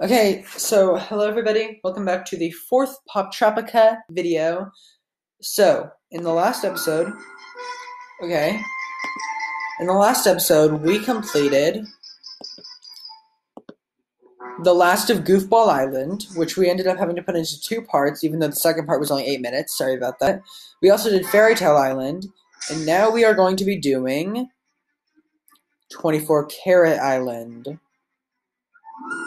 Okay, so hello everybody. Welcome back to the fourth Poptropica video. So, in the last episode, we completed the last of Goofball Island, which we ended up having to put into two parts, even though the second part was only 8 minutes. Sorry about that. We also did Fairytale Island, and now we are going to be doing 24 Carrot Island.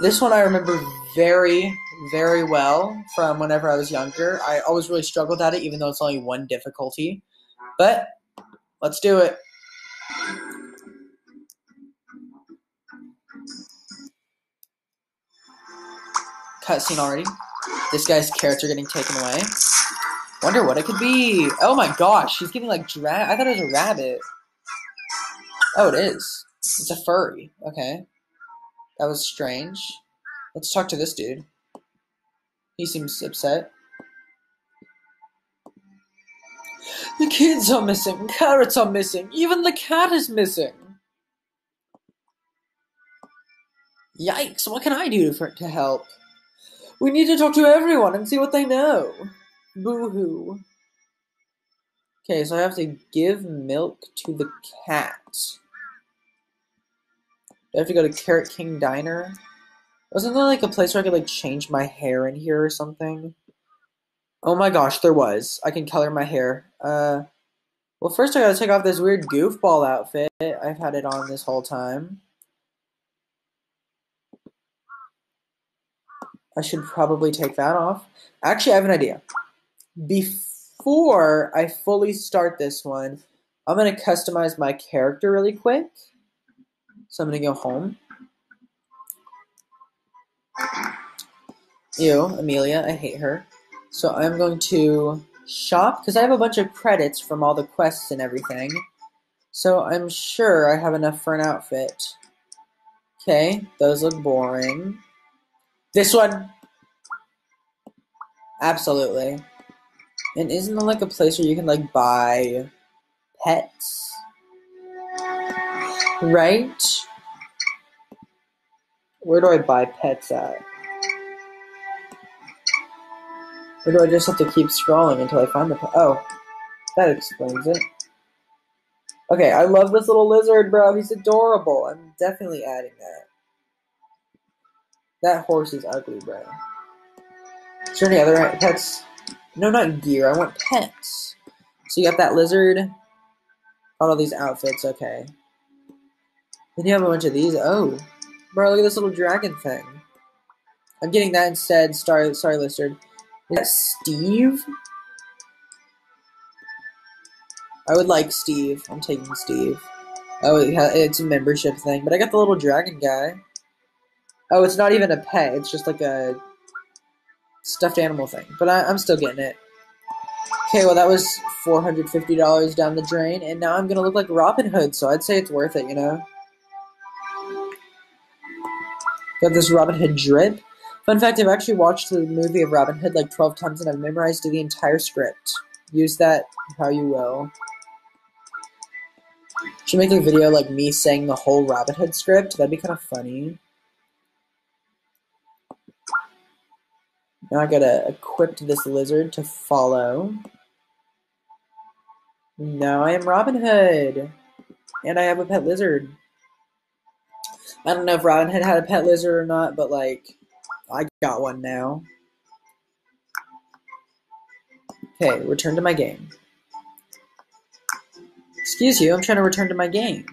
This one I remember very, very well from whenever I was younger. I always really struggled at it, even though it's only one difficulty. But, let's do it. Cutscene already. This guy's carrots are getting taken away. Wonder what it could be. Oh my gosh, he's giving like I thought it was a rabbit. Oh, it is. It's a furry. Okay. That was strange. Let's talk to this dude. He seems upset. The kids are missing. Carrots are missing. Even the cat is missing. Yikes, what can I do to help? We need to talk to everyone and see what they know. Boo-hoo. Okay, so I have to give milk to the cat. Do I have to go to Carrot King Diner? Wasn't there like a place where I could like change my hair in here or something? Oh my gosh, there was. I can color my hair. Well, first I gotta take off this weird goofball outfit. I've had it on this whole time. I should probably take that off. Actually, I have an idea. Before I fully start this one, I'm gonna customize my character really quick. So I'm gonna go home. Ew, Amelia, I hate her. So I'm going to shop, because I have a bunch of credits from all the quests and everything. So I'm sure I have enough for an outfit. Okay, those look boring. This one! Absolutely. And isn't there like a place where you can like buy pets? Right? Where do I buy pets at? Or do I just have to keep scrolling until I find the pet? Oh, that explains it. Okay, I love this little lizard, bro. He's adorable. I'm definitely adding that. That horse is ugly, bro. Is there any other pets? No, not gear. I want pets. So you got that lizard. Got all these outfits. Okay. Then you have a bunch of these. Oh, bro, look at this little dragon thing. I'm getting that instead. Sorry, lizard. Is that Steve? I would like Steve. I'm taking Steve. Oh, it's a membership thing. But I got the little dragon guy. Oh, it's not even a pet. It's just like a stuffed animal thing. But I'm still getting it. Okay, well, that was $450 down the drain. And now I'm going to look like Robin Hood. So I'd say it's worth it, you know? Got this Robin Hood drip. Fun fact, I've actually watched the movie of Robin Hood like 12 times and I've memorized the entire script. Use that how you will. Should make a video like me saying the whole Robin Hood script. That'd be kind of funny. Now I gotta equip this lizard to follow. Now I am Robin Hood. And I have a pet lizard. I don't know if Robin Hood had a pet lizard or not, but, like, I got one now. Okay, return to my game. Excuse you, I'm trying to return to my game.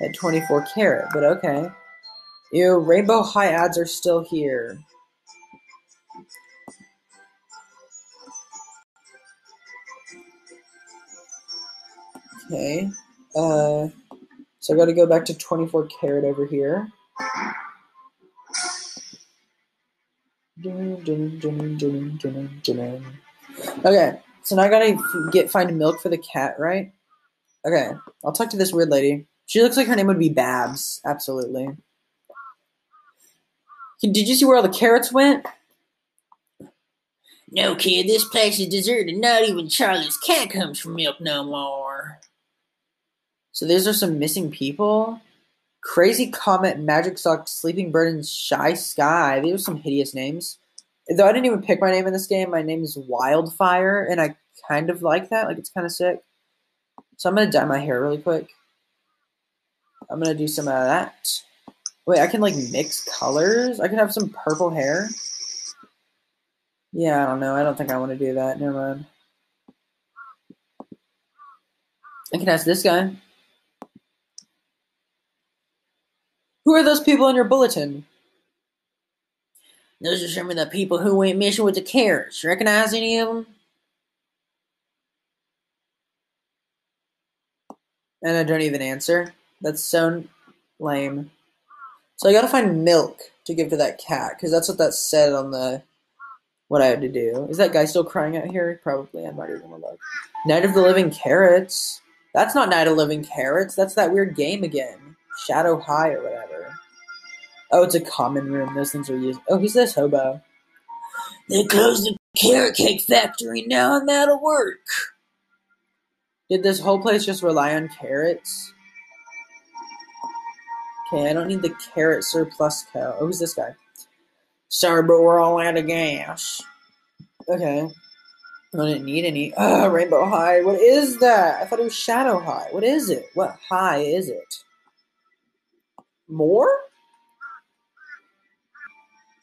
At 24 carat, but okay. Ew, Rainbow High ads are still here. Okay, so I gotta go back to 24 carat over here. Okay, so now I gotta find milk for the cat, right? Okay, I'll talk to this weird lady. She looks like her name would be Babs, absolutely. Did you see where all the carrots went? No, kid, this place is deserted. Not even Charlie's cat comes for milk no more. So these are some missing people? Crazy Comet, Magic Sock, Sleeping Bird, and Shy Sky. These are some hideous names. Though I didn't even pick my name in this game. My name is Wildfire, and I kind of like that. Like, it's kind of sick. So I'm going to dye my hair really quick. I'm going to do some of that. Wait, I can, like, mix colors? I can have some purple hair. Yeah, I don't know. I don't think I want to do that. Never mind. I can ask this guy. Who are those people in your bulletin? Those are some of the people who went missing with the carrots. Recognize any of them? And I don't even answer. That's so lame. So I gotta find milk to give to that cat, because that's what that said on the... what I had to do. Is that guy still crying out here? Probably. I'm not even gonna look. Night of the Living Carrots? That's not Night of Living Carrots. That's that weird game again. Shadow High or whatever. Oh, it's a common room. Those things are used. Oh, he's this hobo. They closed the carrot cake factory now, and that'll work. Did this whole place just rely on carrots? Okay, I don't need the carrot surplus cow. Oh, who's this guy? Sorry, but we're all out of gas. Okay. I didn't need any. Ugh, Rainbow High. What is that? I thought it was Shadow High. What is it? What high is it? More?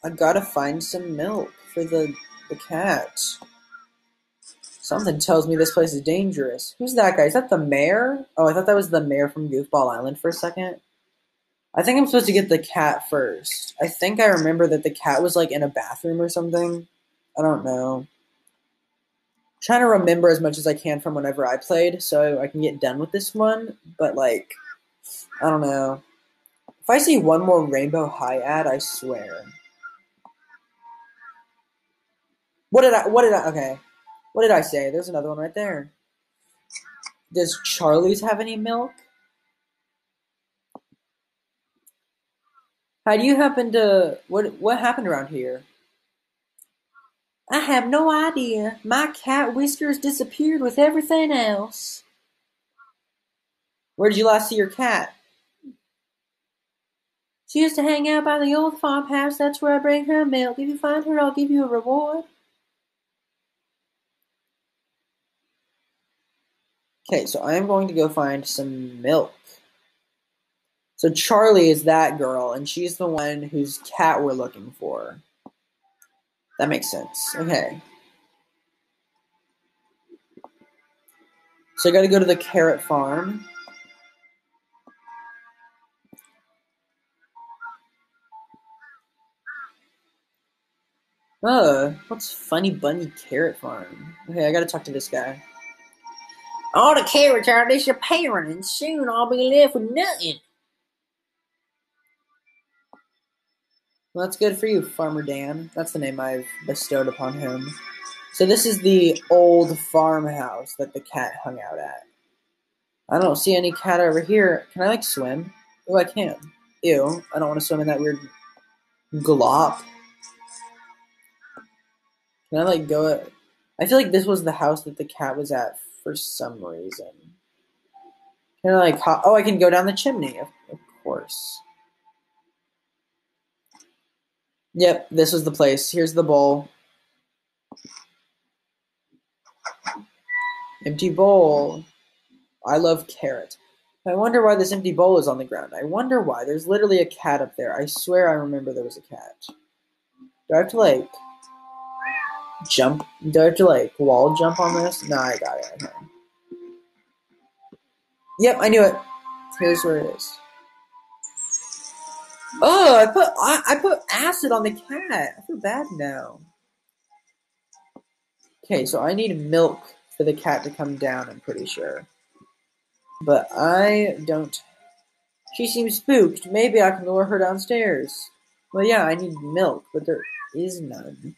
I gotta find some milk for the cat. Something tells me this place is dangerous. Who's that guy? Is that the mayor? Oh, I thought that was the mayor from Goofball Island for a second. I think I'm supposed to get the cat first. I think I remember that the cat was, like, in a bathroom or something. I don't know. I'm trying to remember as much as I can from whenever I played, so I can get done with this one. But, like, I don't know. If I see one more Rainbow High ad, I swear. What did I say? There's another one right there. Does Charlie's have any milk? How do you happen to... What happened around here? I have no idea. My cat Whiskers disappeared with everything else. Where did you last see your cat? She used to hang out by the old farmhouse. That's where I bring her milk. If you find her, I'll give you a reward. Okay, so I'm going to go find some milk. So Charlie is that girl, and she's the one whose cat we're looking for. That makes sense. Okay. So I gotta go to the carrot farm. Oh, what's Funny Bunny Carrot Farm? Okay, I gotta talk to this guy. All the carrots are disappearing, and soon I'll be left with nothing. Well, that's good for you, Farmer Dan. That's the name I've bestowed upon him. So this is the old farmhouse that the cat hung out at. I don't see any cat over here. Can I, like, swim? Oh, I can. Ew, I don't want to swim in that weird glop. Can I, like, go at... I feel like this was the house that the cat was at for some reason. Can I, like, hop... Oh, I can go down the chimney. Of course. Yep, this was the place. Here's the bowl. Empty bowl. I love carrots. I wonder why this empty bowl is on the ground. I wonder why. There's literally a cat up there. I swear I remember there was a cat. Do I have to, like, jump? Do I have to, like, wall jump on this? No, I got it. Okay. Yep, I knew it. Here's where it is. Oh, I put acid on the cat. I feel bad now. Okay, so I need milk for the cat to come down, I'm pretty sure. But I don't... She seems spooked. Maybe I can lure her downstairs. Well, yeah, I need milk, but there is none.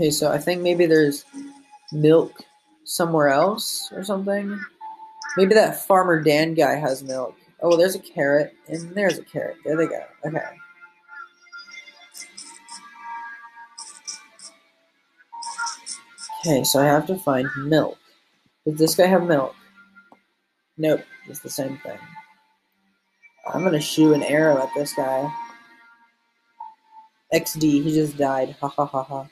Okay, so I think maybe there's milk somewhere else or something. Maybe that Farmer Dan guy has milk. Oh, there's a carrot, and there's a carrot. There they go. Okay. Okay, so I have to find milk. Does this guy have milk? Nope, it's the same thing. I'm gonna shoot an arrow at this guy. XD, he just died. Ha ha ha ha.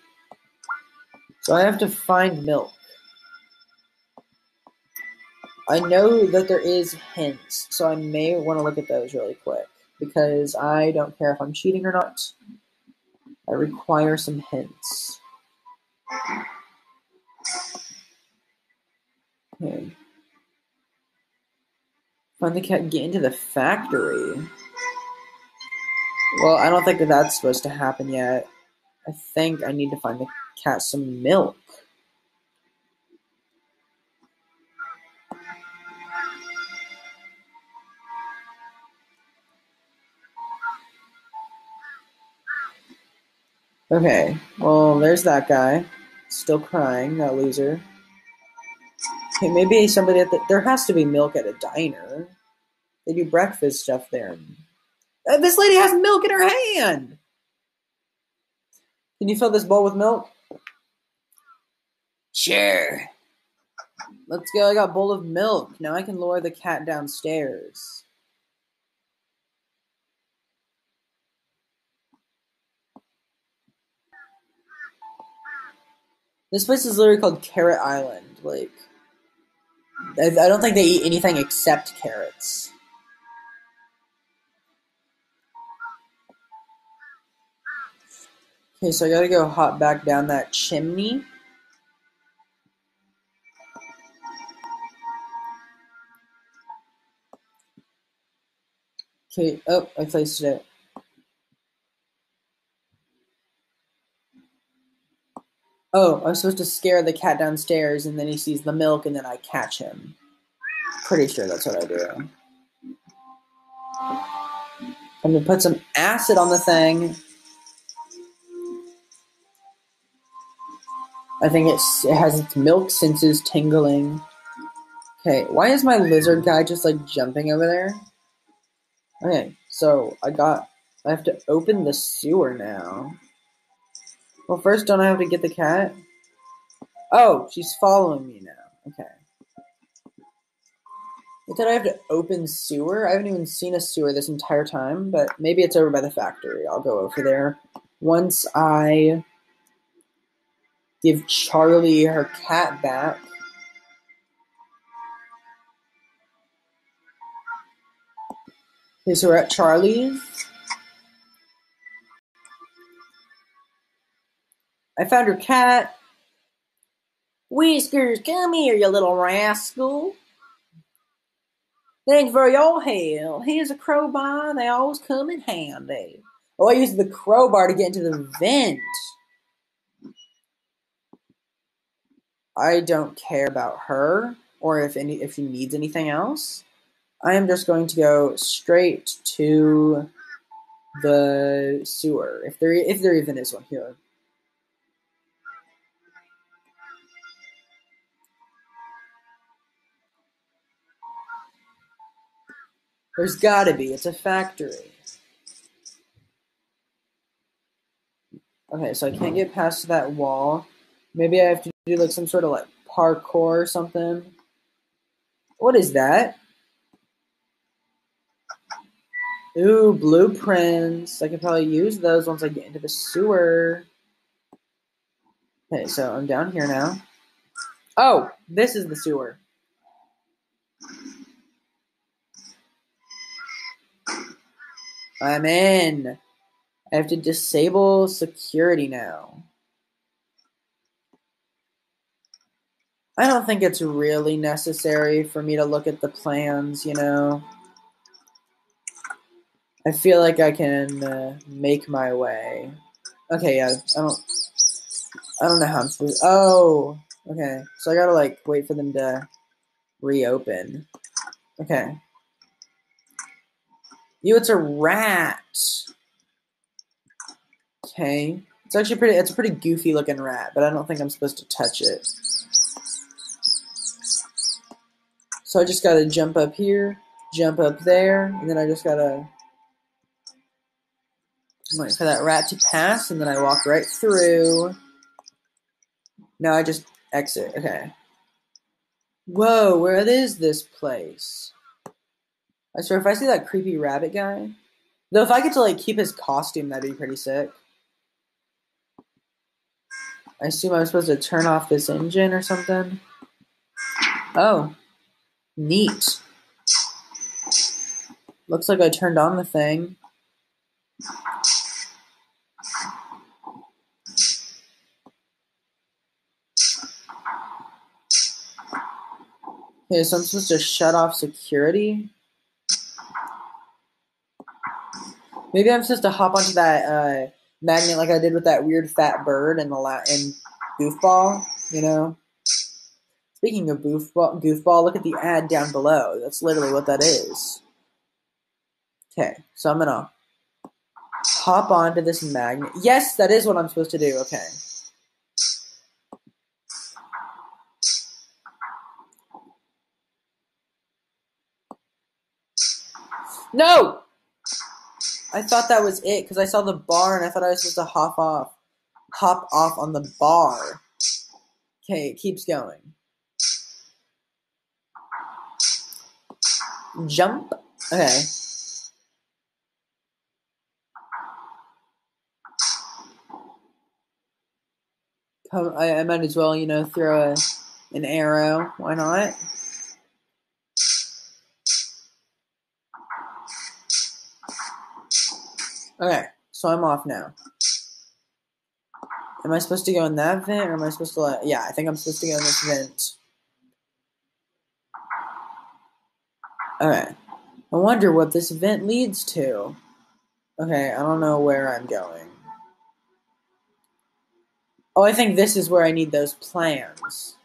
So I have to find milk. I know that there is hints, so I may want to look at those really quick, because I don't care if I'm cheating or not. I require some hints. Okay. Find the cat, get into the factory. Well, I don't think that that's supposed to happen yet. I think I need to find the cat some milk. Okay, well, there's that guy. Still crying, that loser. Okay, maybe somebody at the... There has to be milk at a diner. They do breakfast stuff there. This lady has milk in her hand! Can you fill this bowl with milk? Sure. Let's go, I got a bowl of milk. Now I can lower the cat downstairs. This place is literally called Carrot Island. Like, I don't think they eat anything except carrots. Okay, so I gotta go hop back down that chimney. Okay, oh, I placed it. Oh, I'm supposed to scare the cat downstairs, and then he sees the milk, and then I catch him. Pretty sure that's what I do. I'm gonna put some acid on the thing. I think it has its milk senses tingling. Okay, why is my lizard guy just, like, jumping over there? Okay, so I have to open the sewer now. Well, first, don't I have to get the cat? Oh, she's following me now. Okay. I thought I have to open sewer. I haven't even seen a sewer this entire time, but maybe it's over by the factory. I'll go over there once I give Charlie her cat back. Okay, so we're at Charlie's. I found her cat. Whiskers, come here, you little rascal. Thanks for your help. Here's a crowbar. They always come in handy. Oh, I used the crowbar to get into the vent. I don't care about her or if she needs anything else. I am just going to go straight to the sewer, if there even is one here. There's gotta be. It's a factory. Okay, so I can't get past that wall. Maybe I have to do like some sort of like parkour or something. What is that? Ooh, blueprints. I can probably use those once I get into the sewer. Okay, so I'm down here now. Oh, this is the sewer. I'm in. I have to disable security now. I don't think it's really necessary for me to look at the plans, you know. I feel like I can make my way. Okay, yeah, I don't know how I'm supposed to... Oh, okay. So I gotta, like, wait for them to reopen. Okay. You, it's a rat. Okay. It's actually pretty, it's a pretty goofy looking rat, but I don't think I'm supposed to touch it. So I just gotta jump up here, jump up there, and then I just gotta wait for that rat to pass, and then I walk right through. Now I just exit, okay. Whoa, where is this place? I swear, if I see that creepy rabbit guy... Though if I get to, like, keep his costume, that'd be pretty sick. I assume I was supposed to turn off this engine or something. Oh. Neat. Looks like I turned on the thing. Okay, so I'm supposed to shut off security? Maybe I'm supposed to hop onto that magnet like I did with that weird fat bird in Goofball, you know? Speaking of Goofball, look at the ad down below. That's literally what that is. Okay, so I'm gonna hop onto this magnet. Yes, that is what I'm supposed to do. Okay. No! I thought that was it, because I saw the bar, and I thought I was supposed to hop off on the bar. Okay, it keeps going. Jump. Okay. I might as well, you know, throw an arrow. Why not? Okay, so I'm off now. Am I supposed to go in that vent, or am I supposed to let... Yeah, I think I'm supposed to go in this vent. Okay. I wonder what this vent leads to. Okay, I don't know where I'm going. Oh, I think this is where I need those plans.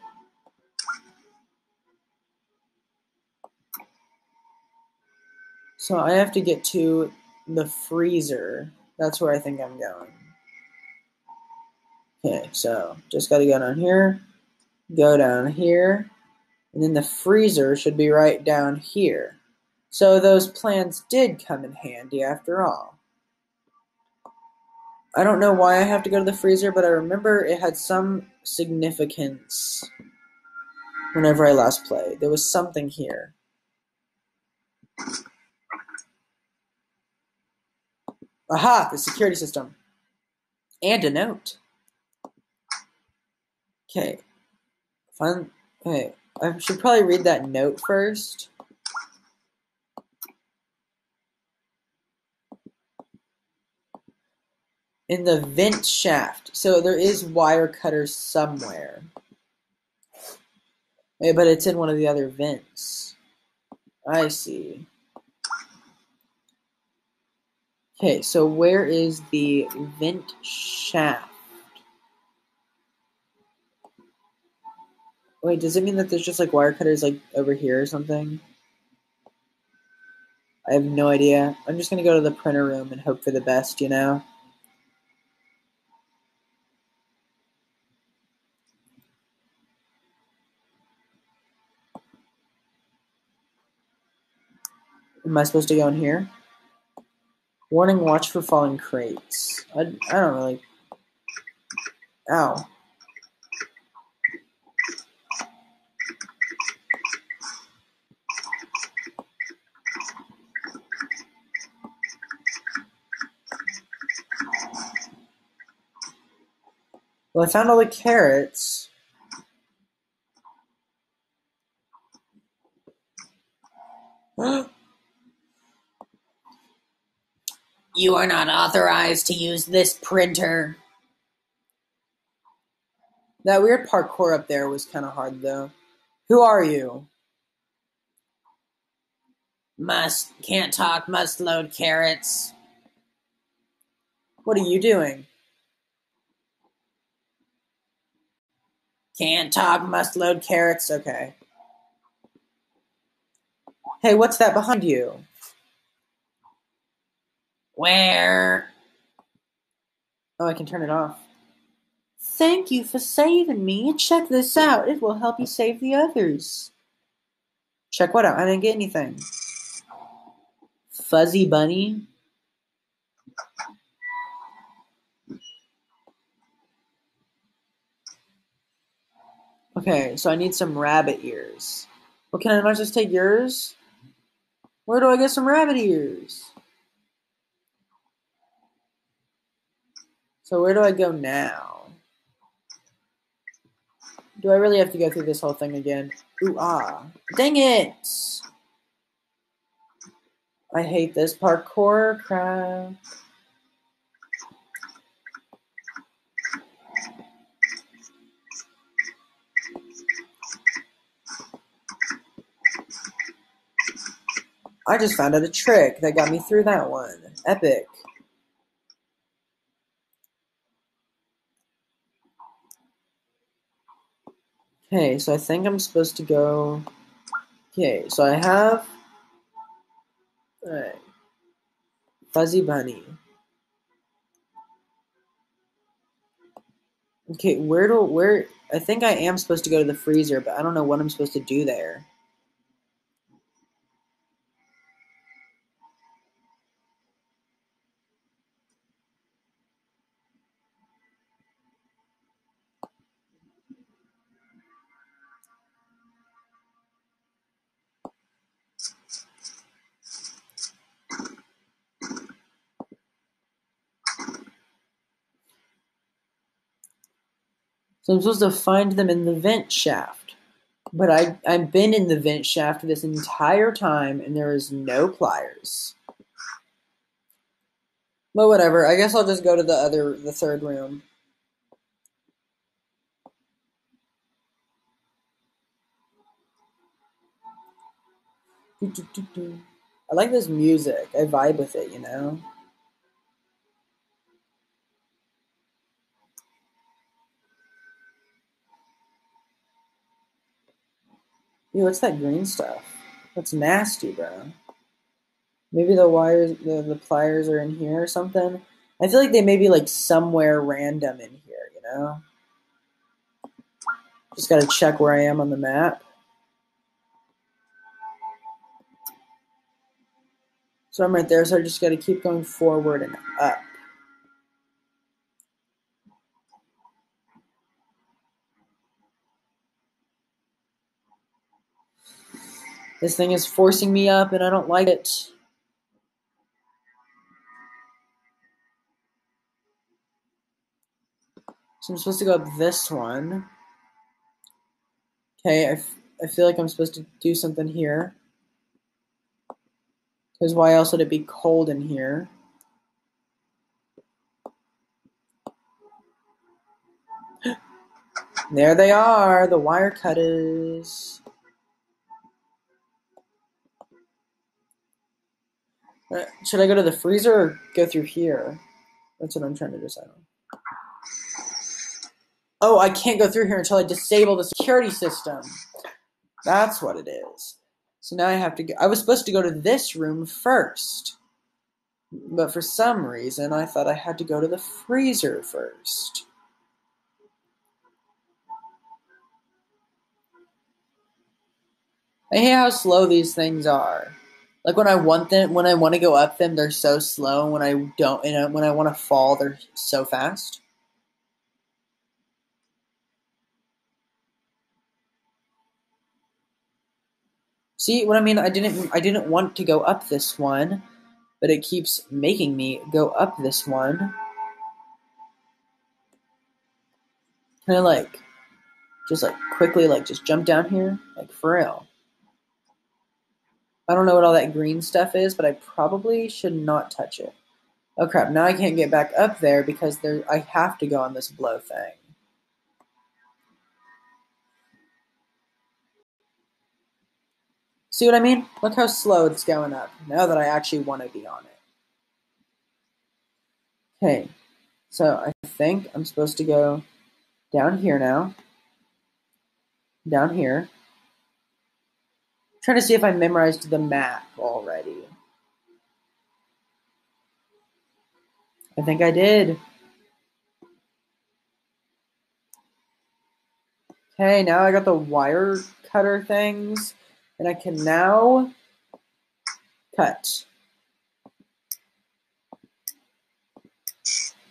So I have to get to... the freezer. That's where I think I'm going. Okay, so just gotta go down here, and then the freezer should be right down here. So those plans did come in handy after all. I don't know why I have to go to the freezer, but I remember it had some significance whenever I last played. There was something here. Aha! The security system. And a note. Okay. Fun. Okay. I should probably read that note first. In the vent shaft. So there is wire cutters somewhere. Okay, but it's in one of the other vents. I see. Okay, so where is the vent shaft? Wait, does it mean that there's just, like, wire cutters, like, over here or something? I have no idea. I'm just gonna go to the printer room and hope for the best, you know? Am I supposed to go in here? Warning, watch for falling crates. I don't really... Ow. Well, I found all the carrots. You are not authorized to use this printer. That weird parkour up there was kind of hard, though. Who are you? Can't talk, must load carrots. What are you doing? Can't talk, must load carrots. Okay. Hey, what's that behind you? Where? Oh, I can turn it off. Thank you for saving me. Check this out. It will help you save the others. Check what out? I didn't get anything. Fuzzy Bunny? Okay, so I need some rabbit ears. Well, can I just take yours? Where do I get some rabbit ears? So where do I go now? Do I really have to go through this whole thing again? Ooh, ah. Dang it! I hate this parkour crap. I just found out a trick that got me through that one. Epic. Okay, so I think I'm supposed to go... Okay, so I have... Alright. Fuzzy Bunny. Okay, where... I think I am supposed to go to the freezer, but I don't know what I'm supposed to do there. So I'm supposed to find them in the vent shaft. But I've been in the vent shaft this entire time, and there is no pliers. But whatever, I guess I'll just go to the third room. I like this music. I vibe with it, you know? Dude, what's that green stuff? That's nasty, bro. Maybe the wires, the pliers are in here or something. I feel like they may be like somewhere random in here, you know? Just gotta check where I am on the map. So I'm right there, so I just gotta keep going forward and up. This thing is forcing me up, and I don't like it. So I'm supposed to go up this one. Okay, I feel like I'm supposed to do something here. Because why else would it be cold in here? There they are, the wire cutters. Should I go to the freezer or go through here? That's what I'm trying to decide on. Oh, I can't go through here until I disable the security system. That's what it is. So now I have to go. I was supposed to go to this room first. But for some reason, I thought I had to go to the freezer first. I hate how slow these things are. Like when I want to go up them, they're so slow. And when I don't, and when I want to fall, they're so fast. See what I mean? I didn't want to go up this one, but it keeps making me go up this one. Can I just quickly just jump down here? Like for real. I don't know what all that green stuff is, but I probably should not touch it. Oh crap, now I can't get back up there because I have to go on this blow thing. See what I mean? Look how slow it's going up now that I actually want to be on it. Okay, so I think I'm supposed to go down here now. Down here. Trying to see if I memorized the map already. I think I did. Okay, now I got the wire cutter things, and I can now cut.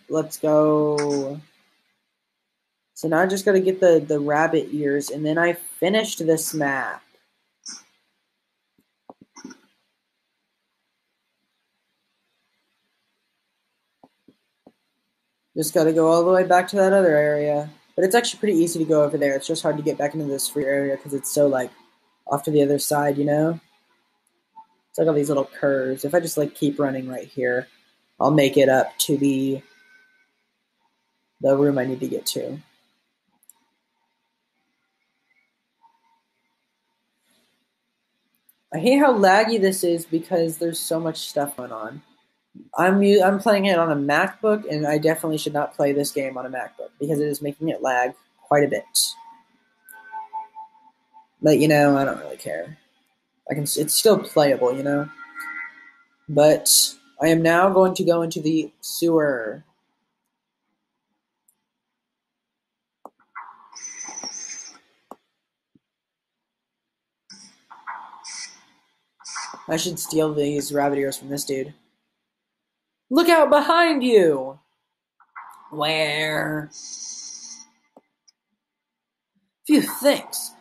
Let's go. So now I just got to get the rabbit ears, and then I finished this map. Just got to go all the way back to that other area. But it's actually pretty easy to go over there. It's just hard to get back into this free area because it's so, like, off to the other side, you know? It's like all these little curves. If I just, like, keep running right here, I'll make it up to the room I need to get to. I hate how laggy this is because there's so much stuff going on. I'm playing it on a MacBook, and I definitely should not play this game on a MacBook because it is making it lag quite a bit. But, you know, I don't really care. It's still playable, you know? But I am now going to go into the sewer. I should steal these rabbit ears from this dude. Look out behind you! Where? Phew, thanks.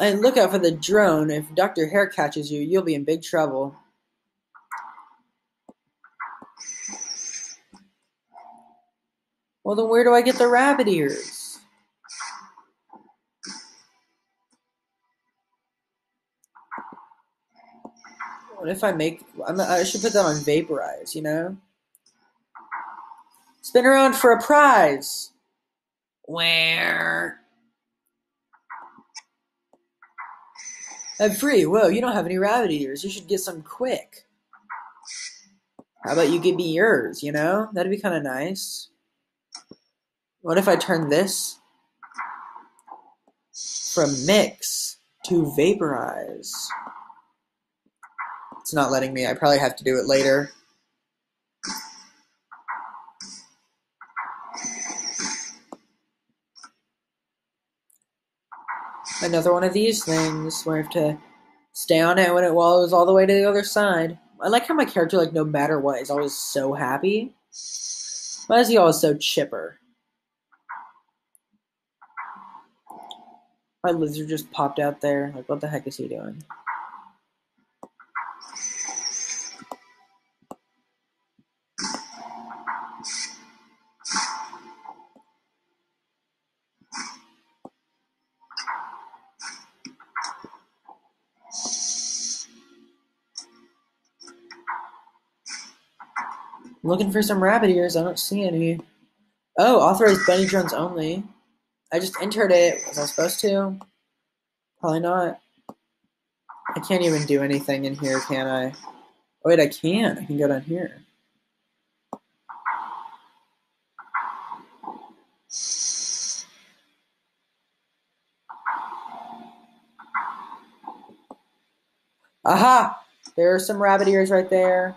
And look out for the drone. If Dr. Hare catches you, you'll be in big trouble. Well, then where do I get the rabbit ears? What if I make... I should put that on Vaporize, you know? Spin around for a prize. Where? I'm free. Whoa, you don't have any rabbit ears. You should get some quick. How about you give me yours, you know? That'd be kind of nice. What if I turn this from mix to vaporize? It's not letting me. I probably have to do it later. Another one of these things where I have to stay on it when it wallows all the way to the other side. I like how my character, like, no matter what, is always so happy. Why is he always so chipper? My lizard just popped out there. Like, what the heck is he doing? Looking for some rabbit ears. I don't see any. Oh, authorized bunny drones only. I just entered it. Was I supposed to? Probably not. I can't even do anything in here, can I? Oh, wait, I can. I can go down here. Aha! There are some rabbit ears right there.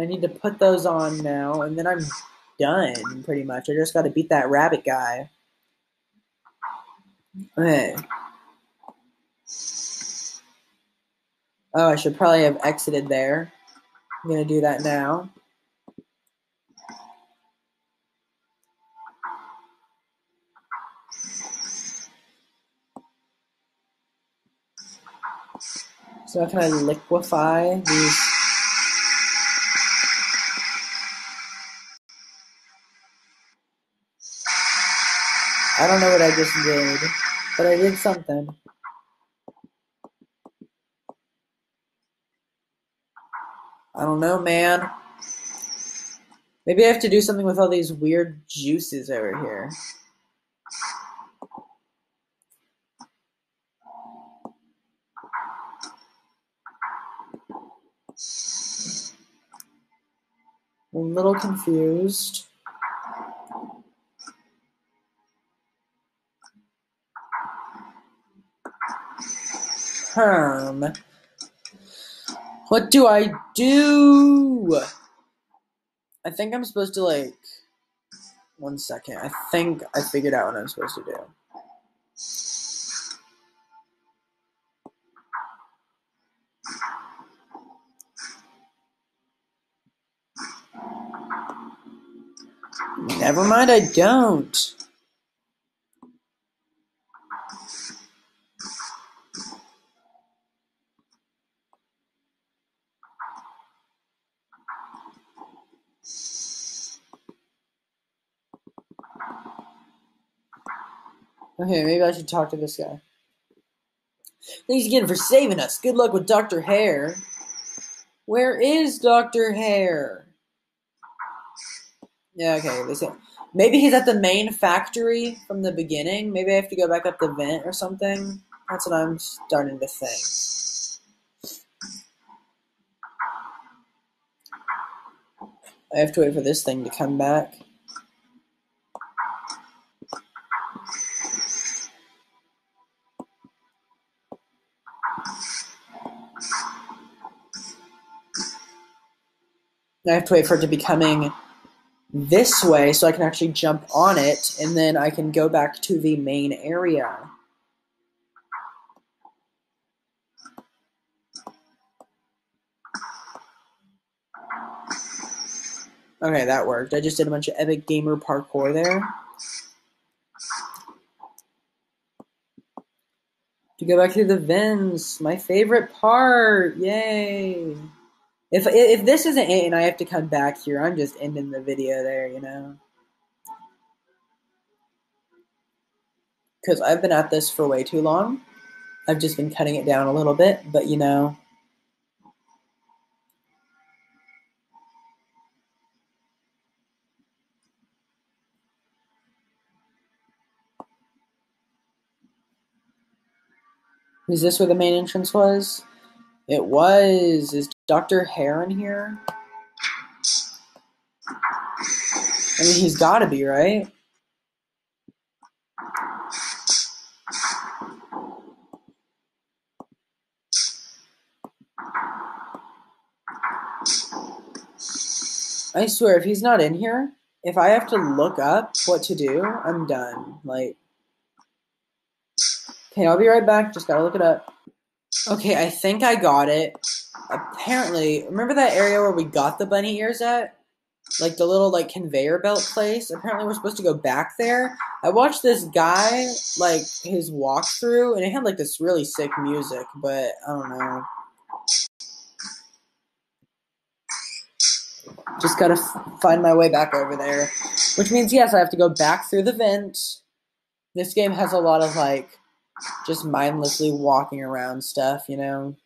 I need to put those on now, and then I'm done, pretty much. I just got to beat that rabbit guy. Okay. Oh, I should probably have exited there. I'm going to do that now. So how can I liquefy these... I don't know what I just did, but I did something. I don't know, man. Maybe I have to do something with all these weird juices over here. I'm a little confused. What do I do? I think I'm supposed to, like, one second. I think I figured out what I'm supposed to do. Never mind, I don't. Okay, maybe I should talk to this guy. Thanks again for saving us. Good luck with Dr. Hare. Where is Dr. Hare? Yeah, okay. They said maybe he's at the main factory from the beginning. Maybe I have to go back up the vent or something. That's what I'm starting to think. I have to wait for this thing to come back. I have to wait for it to be coming this way so I can actually jump on it, and then I can go back to the main area. Okay, that worked. I just did a bunch of epic gamer parkour there. To go back through the vents, my favorite part. Yay! If this isn't it and I have to come back here, I'm just ending the video there, you know. Because I've been at this for way too long. I've just been cutting it down a little bit, but you know. Is this where the main entrance was? It was. Is Dr. Hare in here? I mean, he's gotta be, right? I swear, if he's not in here, if I have to look up what to do, I'm done. Like, okay, I'll be right back. Just gotta look it up. Okay, I think I got it. Apparently, remember that area where we got the bunny ears at? Like the little like conveyor belt place? Apparently we're supposed to go back there. I watched this guy, like his walkthrough, and it had like this really sick music, but I don't know. Just gotta find my way back over there. Which means, yes, I have to go back through the vent. This game has a lot of like just mindlessly walking around stuff, you know?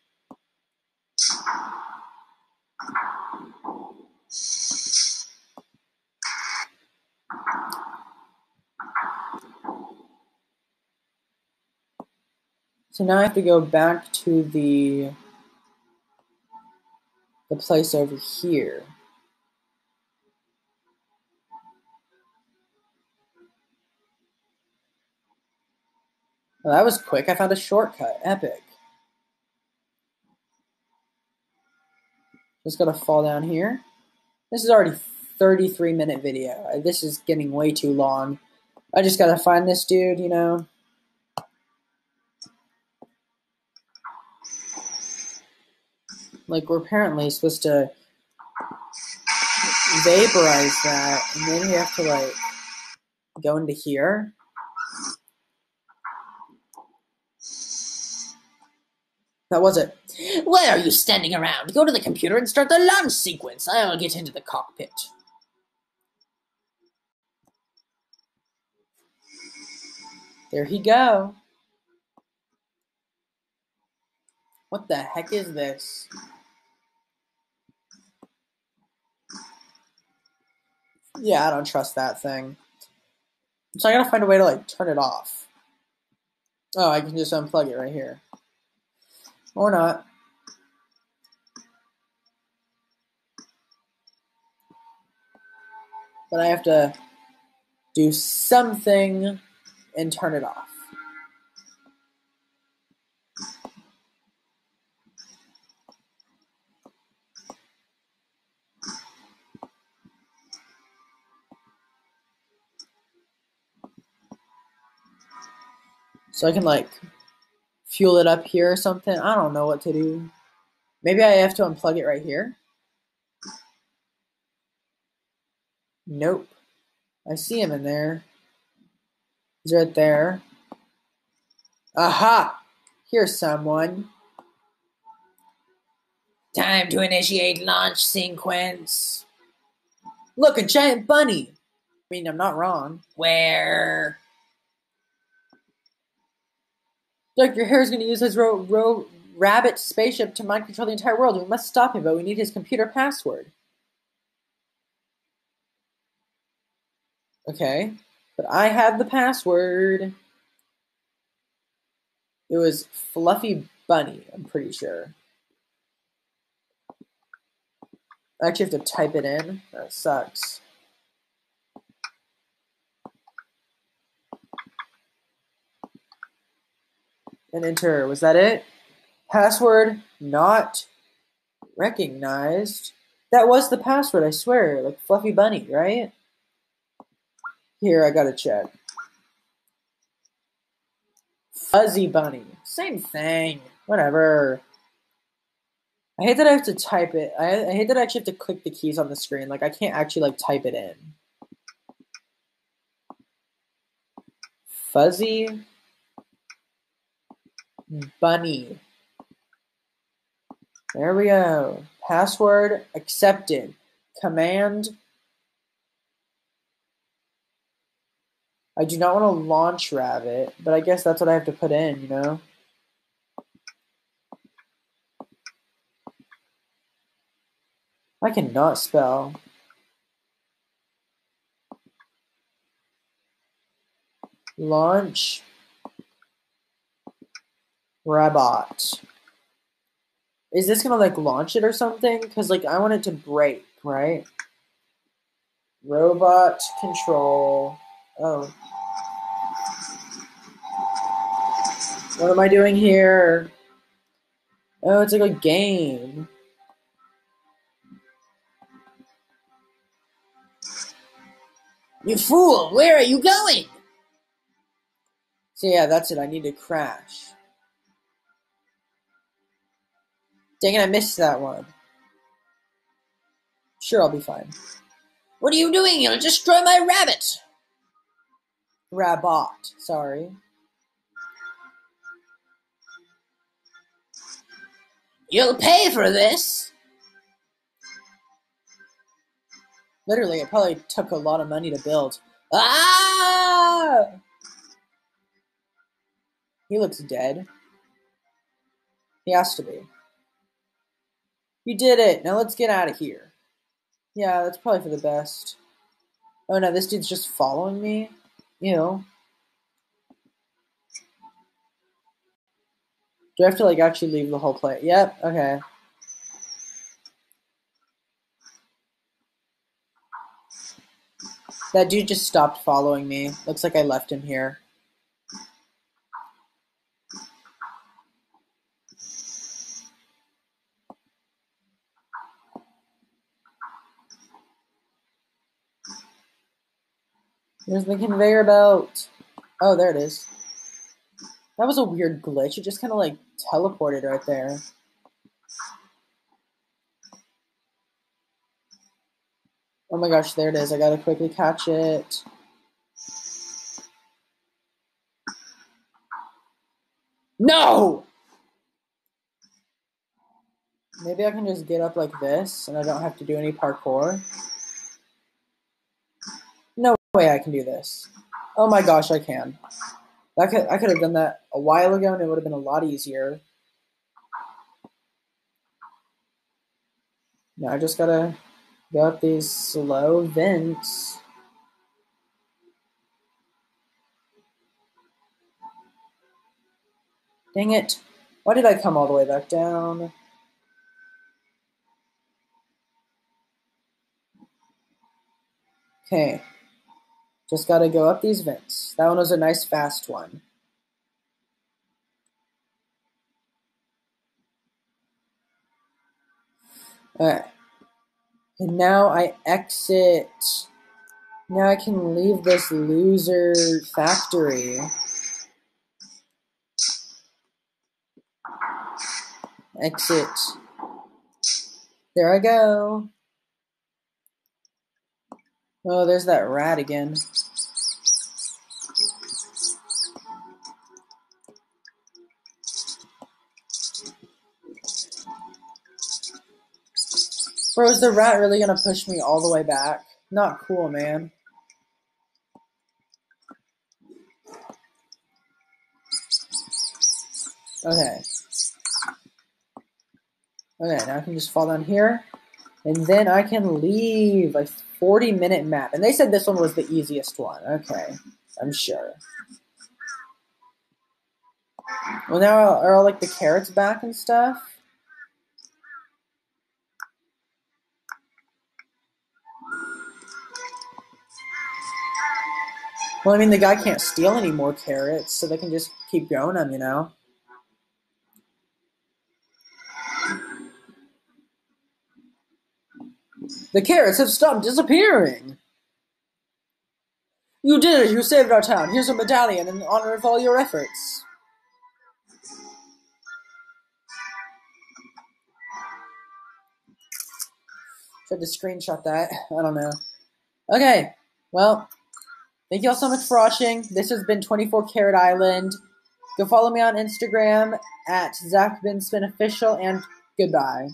So now I have to go back to the place over here. Well, that was quick. I found a shortcut. Epic. Just gotta fall down here. This is already 33-minute video. This is getting way too long. I just gotta find this dude, you know. Like, we're apparently supposed to vaporize that, and then we have to, like, go into here. That was it. Why are you standing around? Go to the computer and start the launch sequence. I'll get into the cockpit. There he go. What the heck is this? Yeah, I don't trust that thing. So I gotta find a way to, like, turn it off. Oh, I can just unplug it right here. Or not. But I have to do something and turn it off. So I can, like, fuel it up here or something. I don't know what to do. Maybe I have to unplug it right here. Nope. I see him in there. He's right there. Aha! Here's someone. Time to initiate launch sequence. Look, a giant bunny. I mean, I'm not wrong. Where? Dr. Hare is going to use his rabbit spaceship to mind control the entire world. We must stop him, but we need his computer password. Okay, but I have the password. It was Fluffy Bunny, I'm pretty sure. I actually have to type it in. That sucks. And enter. Was that it? Password not recognized. That was the password, I swear. Like Fluffy Bunny, right? Here, I gotta check. Fuzzy Bunny. Same thing. Whatever. I hate that I have to type it. I hate that I actually have to click the keys on the screen. Like, I can't actually, like, type it in. Fuzzy Bunny. There we go. Password accepted. Command. I do not want to launch rabbit, but I guess that's what I have to put in, you know? I cannot spell. Launch robot. Is this gonna like launch it or something? Because like I want it to break, right? Robot control. Oh. What am I doing here? Oh, it's like a game. You fool! Where are you going? So yeah, that's it. I need to crash. Dang it, I missed that one. Sure, I'll be fine. What are you doing? You'll destroy my rabbit! Rabbot, sorry. You'll pay for this! Literally, it probably took a lot of money to build. Ah! He looks dead. He has to be. You did it! Now let's get out of here. Yeah, that's probably for the best. Oh no, this dude's just following me? Ew. Do I have to, like, actually leave the whole place? Yep, okay. That dude just stopped following me. Looks like I left him here. There's the conveyor belt. Oh, there it is. That was a weird glitch. It just kind of like teleported right there. Oh my gosh, there it is. I gotta quickly catch it. No! Maybe I can just get up like this and I don't have to do any parkour. Way I can do this. Oh my gosh, I can. I could have done that a while ago and it would have been a lot easier. Now I just gotta go up these slow vents. Dang it. Why did I come all the way back down? Okay. Just gotta go up these vents. That one was a nice fast one. Alright. And now I exit. Now I can leave this loser factory. Exit. There I go. Oh, there's that rat again. Bro, is the rat really gonna push me all the way back? Not cool, man. Okay. Okay, now I can just fall down here. And then I can leave a 40-minute map. And they said this one was the easiest one. Okay, I'm sure. Well, now are all, like, the carrots back and stuff? Well, I mean, the guy can't steal any more carrots, so they can just keep growing them, you know? The carrots have stopped disappearing. You did it. You saved our town. Here's a medallion in honor of all your efforts. Tried to screenshot that. I don't know. Okay. Well, thank you all so much for watching. This has been 24 Carrot Island. Go follow me on Instagram at Zach Binspinofficial, and goodbye.